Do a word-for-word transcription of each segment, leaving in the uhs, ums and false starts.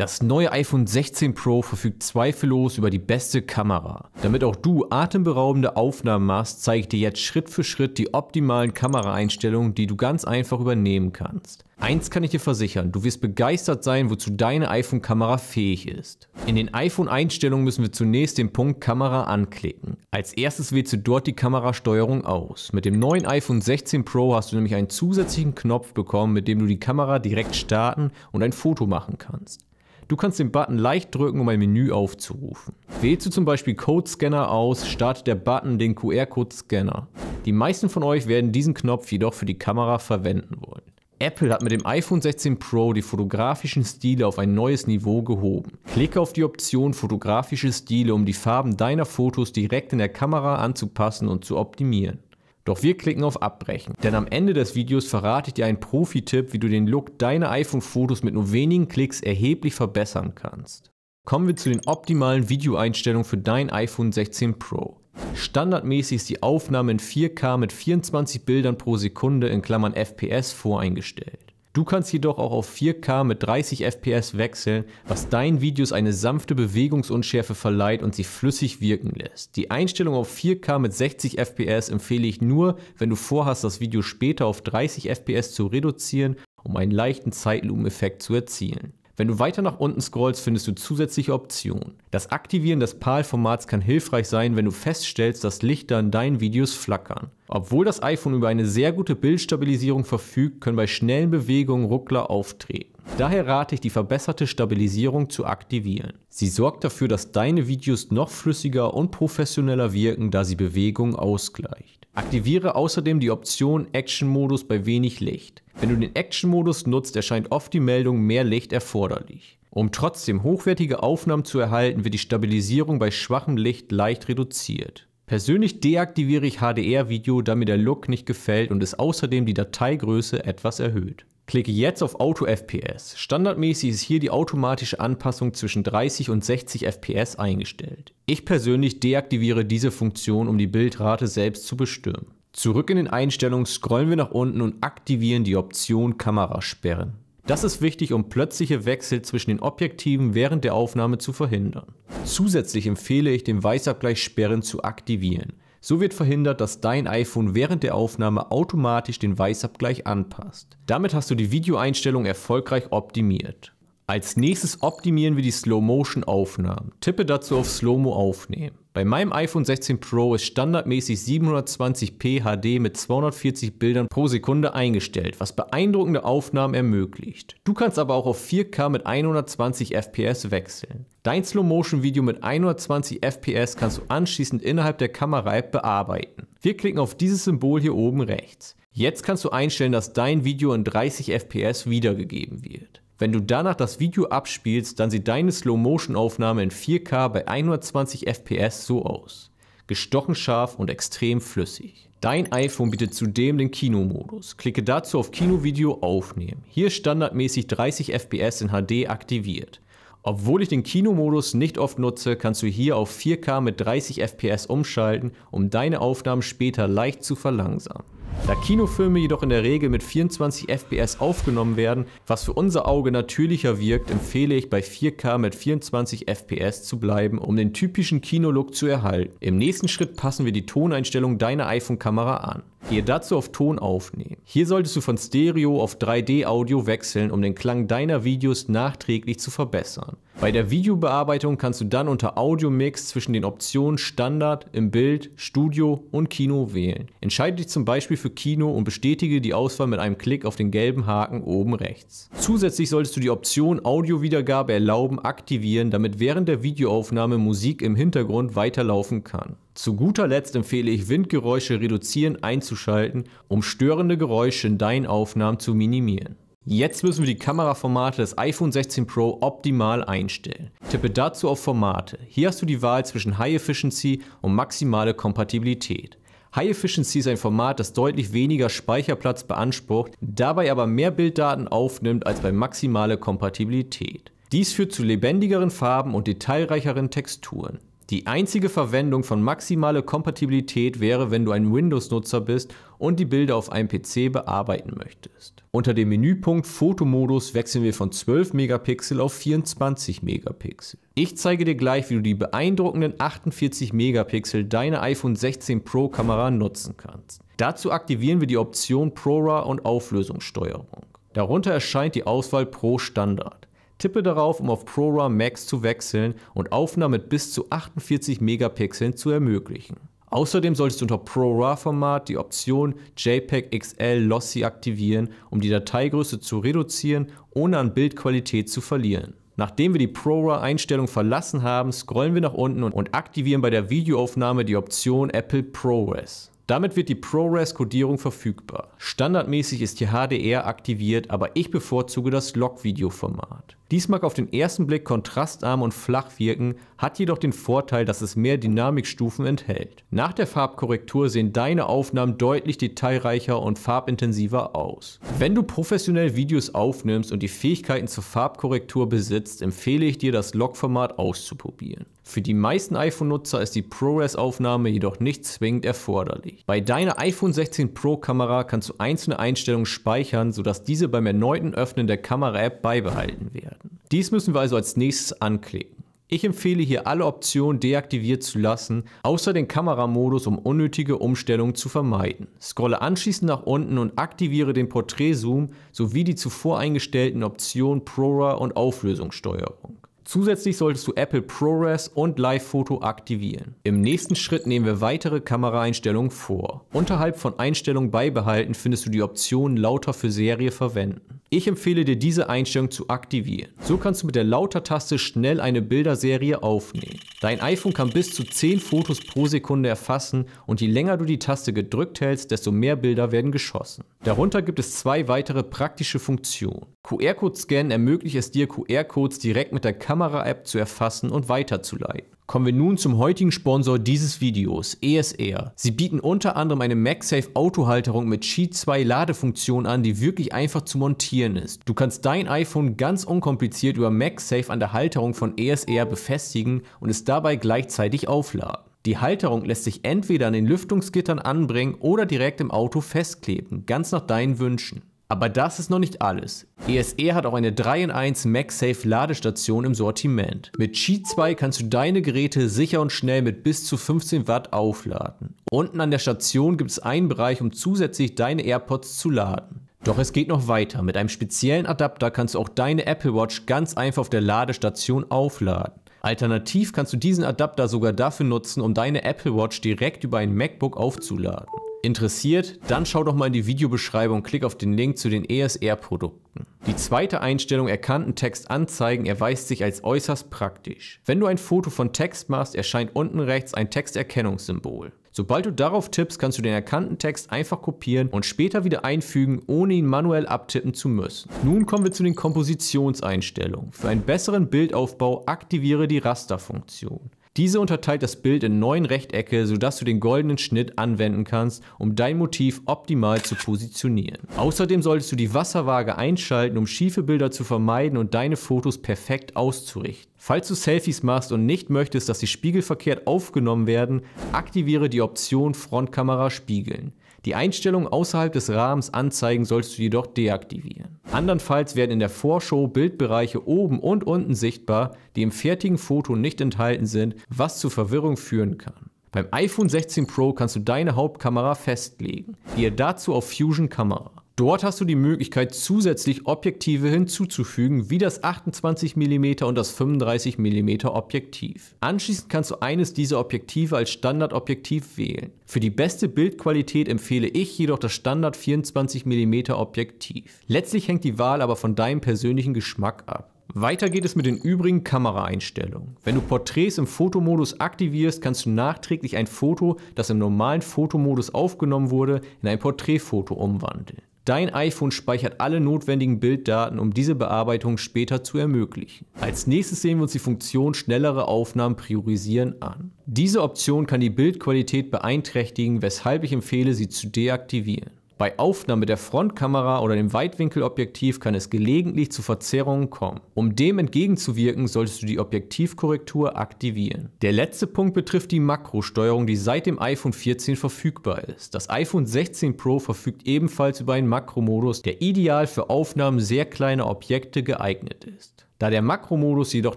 Das neue iPhone sechzehn Pro verfügt zweifellos über die beste Kamera. Damit auch du atemberaubende Aufnahmen machst, zeige ich dir jetzt Schritt für Schritt die optimalen Kameraeinstellungen, die du ganz einfach übernehmen kannst. Eins kann ich dir versichern, du wirst begeistert sein, wozu deine iPhone-Kamera fähig ist. In den iPhone-Einstellungen müssen wir zunächst den Punkt Kamera anklicken. Als erstes wählst du dort die Kamerasteuerung aus. Mit dem neuen iPhone sechzehn Pro hast du nämlich einen zusätzlichen Knopf bekommen, mit dem du die Kamera direkt starten und ein Foto machen kannst. Du kannst den Button leicht drücken, um ein Menü aufzurufen. Wählst du zum Beispiel Code-Scanner aus, startet der Button den Q R-Code-Scanner. Die meisten von euch werden diesen Knopf jedoch für die Kamera verwenden wollen. Apple hat mit dem iPhone sechzehn Pro die fotografischen Stile auf ein neues Niveau gehoben. Klicke auf die Option Fotografische Stile, um die Farben deiner Fotos direkt in der Kamera anzupassen und zu optimieren. Doch wir klicken auf Abbrechen, denn am Ende des Videos verrate ich dir einen Profi-Tipp, wie du den Look deiner iPhone-Fotos mit nur wenigen Klicks erheblich verbessern kannst. Kommen wir zu den optimalen Videoeinstellungen für dein iPhone sechzehn Pro. Standardmäßig ist die Aufnahme in vier K mit vierundzwanzig Bildern pro Sekunde in Klammern F P S voreingestellt. Du kannst jedoch auch auf vier K mit dreißig F P S wechseln, was deinen Videos eine sanfte Bewegungsunschärfe verleiht und sie flüssig wirken lässt. Die Einstellung auf vier K mit sechzig F P S empfehle ich nur, wenn du vorhast, das Video später auf dreißig F P S zu reduzieren, um einen leichten Zeitlupeneffekt zu erzielen. Wenn du weiter nach unten scrollst, findest du zusätzliche Optionen. Das Aktivieren des P A L-Formats kann hilfreich sein, wenn du feststellst, dass Lichter in deinen Videos flackern. Obwohl das iPhone über eine sehr gute Bildstabilisierung verfügt, können bei schnellen Bewegungen Ruckler auftreten. Daher rate ich, die verbesserte Stabilisierung zu aktivieren. Sie sorgt dafür, dass deine Videos noch flüssiger und professioneller wirken, da sie Bewegungen ausgleicht. Aktiviere außerdem die Option Action-Modus bei wenig Licht. Wenn du den Action-Modus nutzt, erscheint oft die Meldung mehr Licht erforderlich. Um trotzdem hochwertige Aufnahmen zu erhalten, wird die Stabilisierung bei schwachem Licht leicht reduziert. Persönlich deaktiviere ich H D R-Video, da mir der Look nicht gefällt und es außerdem die Dateigröße etwas erhöht. Klicke jetzt auf Auto F P S. Standardmäßig ist hier die automatische Anpassung zwischen dreißig und sechzig F P S eingestellt. Ich persönlich deaktiviere diese Funktion, um die Bildrate selbst zu bestimmen. Zurück in den Einstellungen scrollen wir nach unten und aktivieren die Option Kamerasperren. Das ist wichtig, um plötzliche Wechsel zwischen den Objektiven während der Aufnahme zu verhindern. Zusätzlich empfehle ich, den Weißabgleich Sperren zu aktivieren. So wird verhindert, dass dein iPhone während der Aufnahme automatisch den Weißabgleich anpasst. Damit hast du die Videoeinstellung erfolgreich optimiert. Als nächstes optimieren wir die Slow-Motion-Aufnahmen. Tippe dazu auf Slow-Mo aufnehmen. Bei meinem iPhone sechzehn Pro ist standardmäßig siebenhundertzwanzig p H D mit zweihundertvierzig Bildern pro Sekunde eingestellt, was beeindruckende Aufnahmen ermöglicht. Du kannst aber auch auf vier K mit hundertzwanzig F P S wechseln. Dein Slow-Motion-Video mit hundertzwanzig F P S kannst du anschließend innerhalb der Kamera-App bearbeiten. Wir klicken auf dieses Symbol hier oben rechts. Jetzt kannst du einstellen, dass dein Video in dreißig F P S wiedergegeben wird. Wenn du danach das Video abspielst, dann sieht deine Slow-Motion-Aufnahme in vier K bei hundertzwanzig F P S so aus. Gestochen scharf und extrem flüssig. Dein iPhone bietet zudem den Kinomodus. Klicke dazu auf Kinovideo aufnehmen. Hier standardmäßig dreißig F P S in H D aktiviert. Obwohl ich den Kinomodus nicht oft nutze, kannst du hier auf vier K mit dreißig F P S umschalten, um deine Aufnahmen später leicht zu verlangsamen. Da Kinofilme jedoch in der Regel mit vierundzwanzig F P S aufgenommen werden, was für unser Auge natürlicher wirkt, empfehle ich bei vier K mit vierundzwanzig F P S zu bleiben, um den typischen Kinolook zu erhalten. Im nächsten Schritt passen wir die Toneinstellung deiner iPhone-Kamera an. Gehe dazu auf Ton aufnehmen. Hier solltest du von Stereo auf drei D-Audio wechseln, um den Klang deiner Videos nachträglich zu verbessern. Bei der Videobearbeitung kannst du dann unter Audio-Mix zwischen den Optionen Standard, im Bild, Studio und Kino wählen. Entscheide dich zum Beispiel für Kino und bestätige die Auswahl mit einem Klick auf den gelben Haken oben rechts. Zusätzlich solltest du die Option Audio-Wiedergabe erlauben aktivieren, damit während der Videoaufnahme Musik im Hintergrund weiterlaufen kann. Zu guter Letzt empfehle ich, Windgeräusche reduzieren einzuschalten, um störende Geräusche in deinen Aufnahmen zu minimieren. Jetzt müssen wir die Kameraformate des iPhone sechzehn Pro optimal einstellen. Tippe dazu auf Formate. Hier hast du die Wahl zwischen High Efficiency und maximale Kompatibilität. High Efficiency ist ein Format, das deutlich weniger Speicherplatz beansprucht, dabei aber mehr Bilddaten aufnimmt als bei maximale Kompatibilität. Dies führt zu lebendigeren Farben und detailreicheren Texturen. Die einzige Verwendung von maximaler Kompatibilität wäre, wenn du ein Windows-Nutzer bist und die Bilder auf einem P C bearbeiten möchtest. Unter dem Menüpunkt Fotomodus wechseln wir von zwölf Megapixel auf vierundzwanzig Megapixel. Ich zeige dir gleich, wie du die beeindruckenden achtundvierzig Megapixel deiner iPhone sechzehn Pro Kamera nutzen kannst. Dazu aktivieren wir die Option ProRAW und Auflösungssteuerung. Darunter erscheint die Auswahl Pro Standard. Tippe darauf, um auf ProRAW Max zu wechseln und Aufnahmen mit bis zu achtundvierzig Megapixeln zu ermöglichen. Außerdem solltest du unter ProRAW-Format die Option JPEG X L Lossy aktivieren, um die Dateigröße zu reduzieren, ohne an Bildqualität zu verlieren. Nachdem wir die ProRAW-Einstellung verlassen haben, scrollen wir nach unten und aktivieren bei der Videoaufnahme die Option Apple ProRes. Damit wird die ProRes-Codierung verfügbar. Standardmäßig ist hier H D R aktiviert, aber ich bevorzuge das Log-Video-Format. Dies mag auf den ersten Blick kontrastarm und flach wirken, hat jedoch den Vorteil, dass es mehr Dynamikstufen enthält. Nach der Farbkorrektur sehen deine Aufnahmen deutlich detailreicher und farbintensiver aus. Wenn du professionell Videos aufnimmst und die Fähigkeiten zur Farbkorrektur besitzt, empfehle ich dir, das Log-Format auszuprobieren. Für die meisten iPhone-Nutzer ist die ProRes-Aufnahme jedoch nicht zwingend erforderlich. Bei deiner iPhone sechzehn Pro-Kamera kannst du einzelne Einstellungen speichern, sodass diese beim erneuten Öffnen der Kamera-App beibehalten werden. Dies müssen wir also als nächstes anklicken. Ich empfehle hier, alle Optionen deaktiviert zu lassen, außer den Kameramodus, um unnötige Umstellungen zu vermeiden. Scrolle anschließend nach unten und aktiviere den Porträtzoom sowie die zuvor eingestellten Optionen ProRAW und Auflösungssteuerung. Zusätzlich solltest du Apple ProRes und Live-Foto aktivieren. Im nächsten Schritt nehmen wir weitere Kameraeinstellungen vor. Unterhalb von Einstellungen beibehalten findest du die Option Lauter für Serie verwenden. Ich empfehle dir, diese Einstellung zu aktivieren. So kannst du mit der Lauter-Taste schnell eine Bilderserie aufnehmen. Dein iPhone kann bis zu zehn Fotos pro Sekunde erfassen und je länger du die Taste gedrückt hältst, desto mehr Bilder werden geschossen. Darunter gibt es zwei weitere praktische Funktionen. Q R-Code-Scan ermöglicht es dir, Q R-Codes direkt mit der Kamera-App zu erfassen und weiterzuleiten. Kommen wir nun zum heutigen Sponsor dieses Videos, E S R. Sie bieten unter anderem eine MagSafe Autohalterung mit Qi zwei Ladefunktion an, die wirklich einfach zu montieren ist. Du kannst dein iPhone ganz unkompliziert über MagSafe an der Halterung von E S R befestigen und es dabei gleichzeitig aufladen. Die Halterung lässt sich entweder an den Lüftungsgittern anbringen oder direkt im Auto festkleben, ganz nach deinen Wünschen. Aber das ist noch nicht alles. E S R hat auch eine drei in eins MagSafe Ladestation im Sortiment. Mit Qi zwei kannst du deine Geräte sicher und schnell mit bis zu fünfzehn Watt aufladen. Unten an der Station gibt es einen Bereich, um zusätzlich deine AirPods zu laden. Doch es geht noch weiter. Mit einem speziellen Adapter kannst du auch deine Apple Watch ganz einfach auf der Ladestation aufladen. Alternativ kannst du diesen Adapter sogar dafür nutzen, um deine Apple Watch direkt über ein MacBook aufzuladen. Interessiert? Dann schau doch mal in die Videobeschreibung und klick auf den Link zu den E S R-Produkten. Die zweite Einstellung, erkannten Text anzeigen, erweist sich als äußerst praktisch. Wenn du ein Foto von Text machst, erscheint unten rechts ein Texterkennungssymbol. Sobald du darauf tippst, kannst du den erkannten Text einfach kopieren und später wieder einfügen, ohne ihn manuell abtippen zu müssen. Nun kommen wir zu den Kompositionseinstellungen. Für einen besseren Bildaufbau aktiviere die Rasterfunktion. Diese unterteilt das Bild in neun Rechtecke, sodass du den goldenen Schnitt anwenden kannst, um dein Motiv optimal zu positionieren. Außerdem solltest du die Wasserwaage einschalten, um schiefe Bilder zu vermeiden und deine Fotos perfekt auszurichten. Falls du Selfies machst und nicht möchtest, dass sie spiegelverkehrt aufgenommen werden, aktiviere die Option Frontkamera spiegeln. Die Einstellungen außerhalb des Rahmens anzeigen sollst du jedoch deaktivieren. Andernfalls werden in der Vorschau Bildbereiche oben und unten sichtbar, die im fertigen Foto nicht enthalten sind, was zu Verwirrung führen kann. Beim iPhone sechzehn Pro kannst du deine Hauptkamera festlegen, gehe dazu auf Fusion Kamera. Dort hast du die Möglichkeit, zusätzlich Objektive hinzuzufügen, wie das achtundzwanzig Millimeter und das fünfunddreißig Millimeter Objektiv. Anschließend kannst du eines dieser Objektive als Standardobjektiv wählen. Für die beste Bildqualität empfehle ich jedoch das Standard vierundzwanzig Millimeter Objektiv. Letztlich hängt die Wahl aber von deinem persönlichen Geschmack ab. Weiter geht es mit den übrigen Kameraeinstellungen. Wenn du Porträts im Fotomodus aktivierst, kannst du nachträglich ein Foto, das im normalen Fotomodus aufgenommen wurde, in ein Porträtfoto umwandeln. Dein iPhone speichert alle notwendigen Bilddaten, um diese Bearbeitung später zu ermöglichen. Als nächstes sehen wir uns die Funktion Schnellere Aufnahmen priorisieren an. Diese Option kann die Bildqualität beeinträchtigen, weshalb ich empfehle, sie zu deaktivieren. Bei Aufnahme der Frontkamera oder dem Weitwinkelobjektiv kann es gelegentlich zu Verzerrungen kommen. Um dem entgegenzuwirken, solltest du die Objektivkorrektur aktivieren. Der letzte Punkt betrifft die Makrosteuerung, die seit dem iPhone vierzehn verfügbar ist. Das iPhone sechzehn Pro verfügt ebenfalls über einen Makromodus, der ideal für Aufnahmen sehr kleiner Objekte geeignet ist. Da der Makromodus jedoch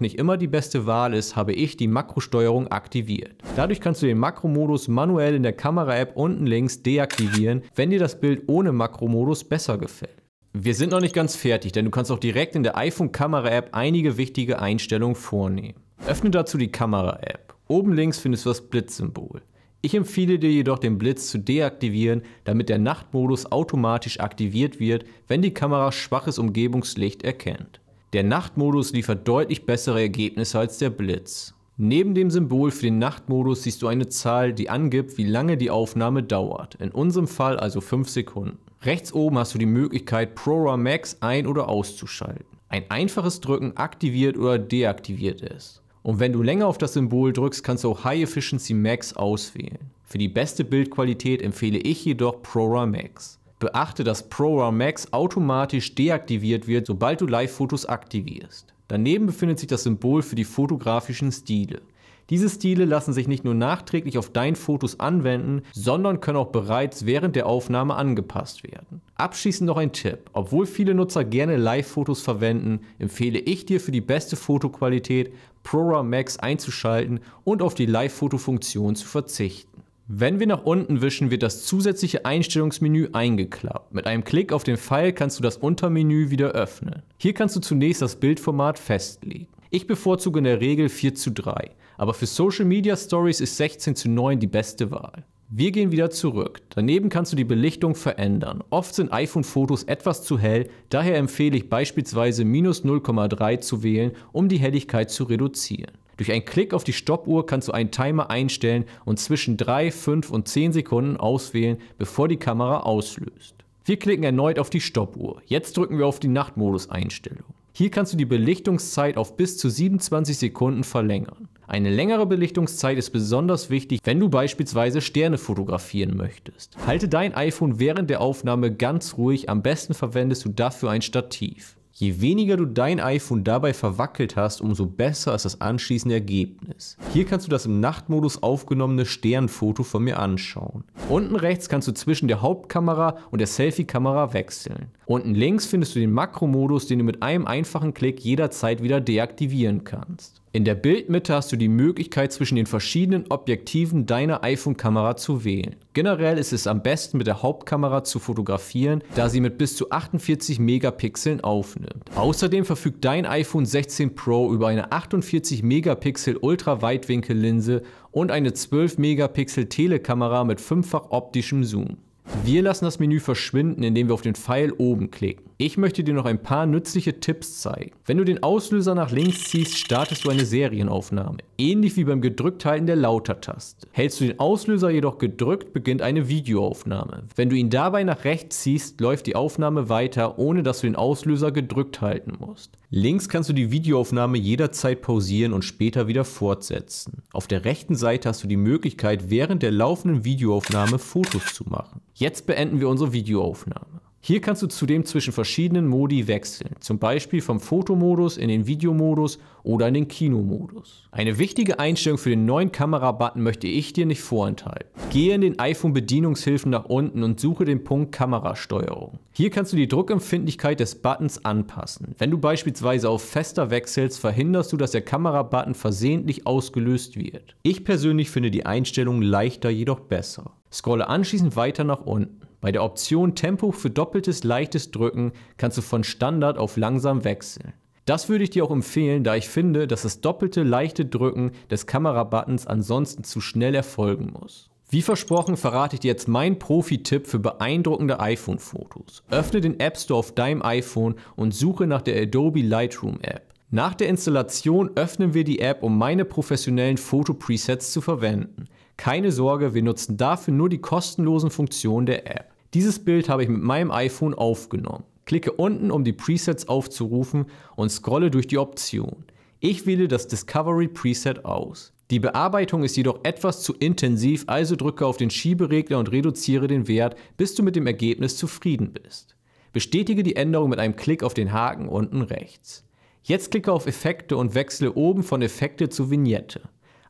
nicht immer die beste Wahl ist, habe ich die Makrosteuerung aktiviert. Dadurch kannst du den Makromodus manuell in der Kamera-App unten links deaktivieren, wenn dir das Bild ohne Makromodus besser gefällt. Wir sind noch nicht ganz fertig, denn du kannst auch direkt in der iPhone-Kamera-App einige wichtige Einstellungen vornehmen. Öffne dazu die Kamera-App. Oben links findest du das Blitzsymbol. Ich empfehle dir jedoch, den Blitz zu deaktivieren, damit der Nachtmodus automatisch aktiviert wird, wenn die Kamera schwaches Umgebungslicht erkennt. Der Nachtmodus liefert deutlich bessere Ergebnisse als der Blitz. Neben dem Symbol für den Nachtmodus siehst du eine Zahl, die angibt, wie lange die Aufnahme dauert, in unserem Fall also fünf Sekunden. Rechts oben hast du die Möglichkeit, ProRAW Max ein- oder auszuschalten. Ein einfaches Drücken aktiviert oder deaktiviert es. Und wenn du länger auf das Symbol drückst, kannst du auch High Efficiency Max auswählen. Für die beste Bildqualität empfehle ich jedoch ProRAW Max. Beachte, dass ProRAW Max automatisch deaktiviert wird, sobald du Live-Fotos aktivierst. Daneben befindet sich das Symbol für die fotografischen Stile. Diese Stile lassen sich nicht nur nachträglich auf deine Fotos anwenden, sondern können auch bereits während der Aufnahme angepasst werden. Abschließend noch ein Tipp. Obwohl viele Nutzer gerne Live-Fotos verwenden, empfehle ich dir für die beste Fotoqualität, ProRAW Max einzuschalten und auf die Live-Foto-Funktion zu verzichten. Wenn wir nach unten wischen, wird das zusätzliche Einstellungsmenü eingeklappt. Mit einem Klick auf den Pfeil kannst du das Untermenü wieder öffnen. Hier kannst du zunächst das Bildformat festlegen. Ich bevorzuge in der Regel vier zu drei, aber für Social Media Stories ist sechzehn zu neun die beste Wahl. Wir gehen wieder zurück. Daneben kannst du die Belichtung verändern. Oft sind iPhone-Fotos etwas zu hell, daher empfehle ich beispielsweise minus null Komma drei zu wählen, um die Helligkeit zu reduzieren. Durch einen Klick auf die Stoppuhr kannst du einen Timer einstellen und zwischen drei, fünf und zehn Sekunden auswählen, bevor die Kamera auslöst. Wir klicken erneut auf die Stoppuhr. Jetzt drücken wir auf die Nachtmodus-Einstellung. Hier kannst du die Belichtungszeit auf bis zu siebenundzwanzig Sekunden verlängern. Eine längere Belichtungszeit ist besonders wichtig, wenn du beispielsweise Sterne fotografieren möchtest. Halte dein iPhone während der Aufnahme ganz ruhig, am besten verwendest du dafür ein Stativ. Je weniger du dein iPhone dabei verwackelt hast, umso besser ist das anschließende Ergebnis. Hier kannst du das im Nachtmodus aufgenommene Sternfoto von mir anschauen. Unten rechts kannst du zwischen der Hauptkamera und der Selfie-Kamera wechseln. Unten links findest du den Makromodus, den du mit einem einfachen Klick jederzeit wieder deaktivieren kannst. In der Bildmitte hast du die Möglichkeit, zwischen den verschiedenen Objektiven deiner iPhone-Kamera zu wählen. Generell ist es am besten, mit der Hauptkamera zu fotografieren, da sie mit bis zu achtundvierzig Megapixeln aufnimmt. Außerdem verfügt dein iPhone sechzehn Pro über eine achtundvierzig Megapixel Ultraweitwinkellinse und eine zwölf Megapixel Telekamera mit fünffach optischem Zoom. Wir lassen das Menü verschwinden, indem wir auf den Pfeil oben klicken. Ich möchte dir noch ein paar nützliche Tipps zeigen. Wenn du den Auslöser nach links ziehst, startest du eine Serienaufnahme. Ähnlich wie beim Gedrückthalten der Lauter-Taste. Hältst du den Auslöser jedoch gedrückt, beginnt eine Videoaufnahme. Wenn du ihn dabei nach rechts ziehst, läuft die Aufnahme weiter, ohne dass du den Auslöser gedrückt halten musst. Links kannst du die Videoaufnahme jederzeit pausieren und später wieder fortsetzen. Auf der rechten Seite hast du die Möglichkeit, während der laufenden Videoaufnahme Fotos zu machen. Jetzt beenden wir unsere Videoaufnahme. Hier kannst du zudem zwischen verschiedenen Modi wechseln, zum Beispiel vom Fotomodus in den Videomodus oder in den Kinomodus. Eine wichtige Einstellung für den neuen Kamera-Button möchte ich dir nicht vorenthalten. Gehe in den iPhone-Bedienungshilfen nach unten und suche den Punkt Kamerasteuerung. Hier kannst du die Druckempfindlichkeit des Buttons anpassen. Wenn du beispielsweise auf fester wechselst, verhinderst du, dass der Kamera-Button versehentlich ausgelöst wird. Ich persönlich finde die Einstellung leichter, jedoch besser. Scrolle anschließend weiter nach unten. Bei der Option Tempo für doppeltes leichtes Drücken kannst du von Standard auf langsam wechseln. Das würde ich dir auch empfehlen, da ich finde, dass das doppelte leichte Drücken des Kamerabuttons ansonsten zu schnell erfolgen muss. Wie versprochen verrate ich dir jetzt meinen Profi-Tipp für beeindruckende iPhone-Fotos. Öffne den App Store auf deinem iPhone und suche nach der Adobe Lightroom App. Nach der Installation öffnen wir die App, um meine professionellen Foto-Presets zu verwenden. Keine Sorge, wir nutzen dafür nur die kostenlosen Funktionen der App. Dieses Bild habe ich mit meinem iPhone aufgenommen. Klicke unten, um die Presets aufzurufen und scrolle durch die Option. Ich wähle das Discovery Preset aus. Die Bearbeitung ist jedoch etwas zu intensiv, also drücke auf den Schieberegler und reduziere den Wert, bis du mit dem Ergebnis zufrieden bist. Bestätige die Änderung mit einem Klick auf den Haken unten rechts. Jetzt klicke auf Effekte und wechsle oben von Effekte zu Vignette.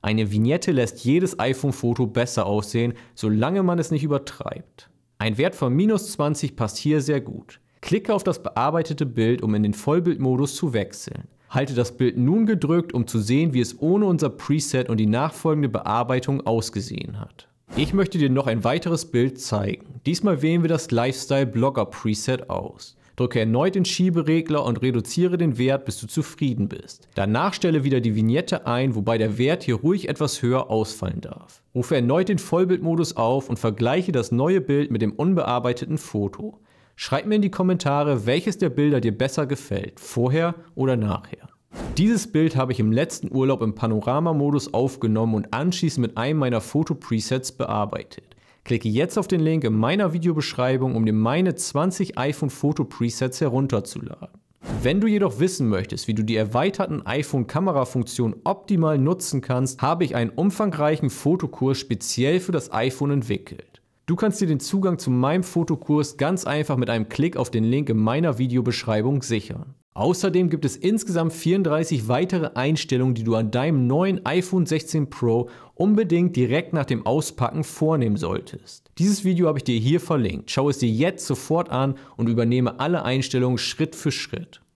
Eine Vignette lässt jedes iPhone-Foto besser aussehen, solange man es nicht übertreibt. Ein Wert von minus zwanzig passt hier sehr gut. Klicke auf das bearbeitete Bild, um in den Vollbildmodus zu wechseln. Halte das Bild nun gedrückt, um zu sehen, wie es ohne unser Preset und die nachfolgende Bearbeitung ausgesehen hat. Ich möchte dir noch ein weiteres Bild zeigen. Diesmal wählen wir das Lifestyle Blogger Preset aus. Drücke erneut den Schieberegler und reduziere den Wert, bis du zufrieden bist. Danach stelle wieder die Vignette ein, wobei der Wert hier ruhig etwas höher ausfallen darf. Rufe erneut den Vollbildmodus auf und vergleiche das neue Bild mit dem unbearbeiteten Foto. Schreib mir in die Kommentare, welches der Bilder dir besser gefällt, vorher oder nachher. Dieses Bild habe ich im letzten Urlaub im Panorama-Modus aufgenommen und anschließend mit einem meiner Foto-Presets bearbeitet. Klicke jetzt auf den Link in meiner Videobeschreibung, um dir meine zwanzig iPhone-Foto-Presets herunterzuladen. Wenn du jedoch wissen möchtest, wie du die erweiterten iPhone-Kamerafunktionen optimal nutzen kannst, habe ich einen umfangreichen Fotokurs speziell für das iPhone entwickelt. Du kannst dir den Zugang zu meinem Fotokurs ganz einfach mit einem Klick auf den Link in meiner Videobeschreibung sichern. Außerdem gibt es insgesamt vierunddreißig weitere Einstellungen, die du an deinem neuen iPhone sechzehn Pro unbedingt direkt nach dem Auspacken vornehmen solltest. Dieses Video habe ich dir hier verlinkt. Schau es dir jetzt sofort an und übernehme alle Einstellungen Schritt für Schritt.